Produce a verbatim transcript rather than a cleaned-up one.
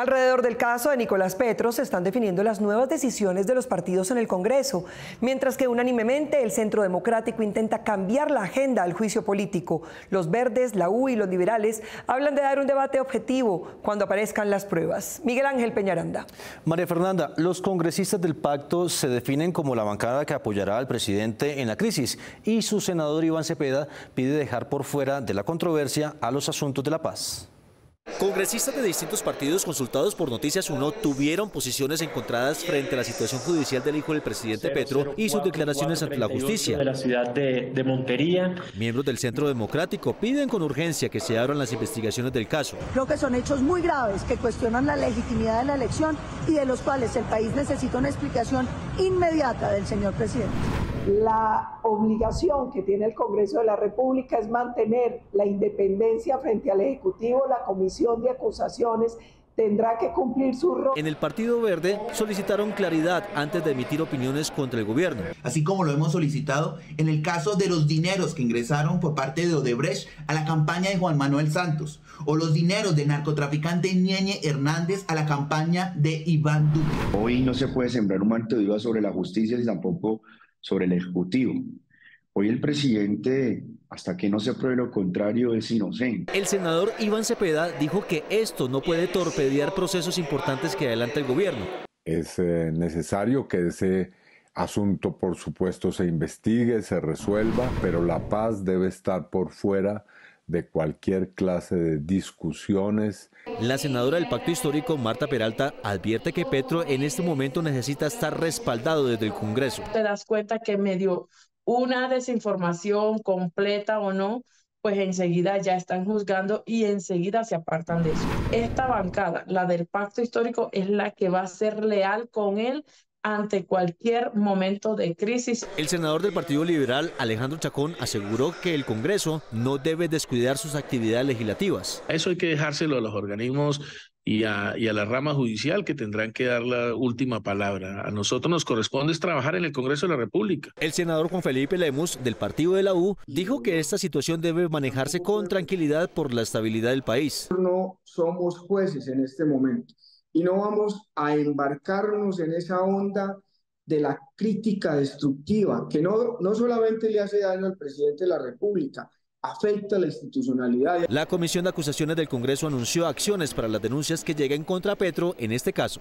Alrededor del caso de Nicolás Petro se están definiendo las nuevas decisiones de los partidos en el Congreso, mientras que unánimemente el Centro Democrático intenta cambiar la agenda al juicio político. Los Verdes, la U y los liberales hablan de dar un debate objetivo cuando aparezcan las pruebas. Miguel Ángel Peñaranda. María Fernanda, los congresistas del pacto se definen como la bancada que apoyará al presidente en la crisis y su senador Iván Cepeda pide dejar por fuera de la controversia a los asuntos de la paz. Congresistas de distintos partidos consultados por Noticias Uno tuvieron posiciones encontradas frente a la situación judicial del hijo del presidente Petro y sus declaraciones ante la justicia. De la ciudad de, de Montería. Miembros del Centro Democrático piden con urgencia que se abran las investigaciones del caso. Creo que son hechos muy graves que cuestionan la legitimidad de la elección y de los cuales el país necesita una explicación inmediata del señor presidente. La obligación que tiene el Congreso de la República es mantener la independencia frente al Ejecutivo. La Comisión de Acusaciones tendrá que cumplir su rol. En el Partido Verde solicitaron claridad antes de emitir opiniones contra el gobierno. Así como lo hemos solicitado en el caso de los dineros que ingresaron por parte de Odebrecht a la campaña de Juan Manuel Santos o los dineros del narcotraficante Ñeñe Hernández a la campaña de Iván Duque. Hoy no se puede sembrar un manto de duda sobre la justicia y tampoco sobre el Ejecutivo. Hoy el presidente, hasta que no se apruebe lo contrario, es inocente. El senador Iván Cepeda dijo que esto no puede torpedear procesos importantes que adelanta el gobierno. Es eh, necesario que ese asunto, por supuesto, se investigue, se resuelva, pero la paz debe estar por fuera de cualquier clase de discusiones. La senadora del Pacto Histórico, Marta Peralta, advierte que Petro en este momento necesita estar respaldado desde el Congreso. Te das cuenta que medio una desinformación completa o no, pues enseguida ya están juzgando y enseguida se apartan de eso. Esta bancada, la del Pacto Histórico, es la que va a ser leal con él ante cualquier momento de crisis. El senador del Partido Liberal, Alejandro Chacón, aseguró que el Congreso no debe descuidar sus actividades legislativas. Eso hay que dejárselo a los organismos y a, y a la rama judicial, que tendrán que dar la última palabra. A nosotros nos corresponde trabajar en el Congreso de la República. El senador Juan Felipe Lemus, del Partido de la U, dijo que esta situación debe manejarse con tranquilidad por la estabilidad del país. No somos jueces en este momento. Y no vamos a embarcarnos en esa onda de la crítica destructiva, que no, no solamente le hace daño al presidente de la República, afecta la institucionalidad. La Comisión de Acusaciones del Congreso anunció acciones para las denuncias que lleguen contra Petro en este caso.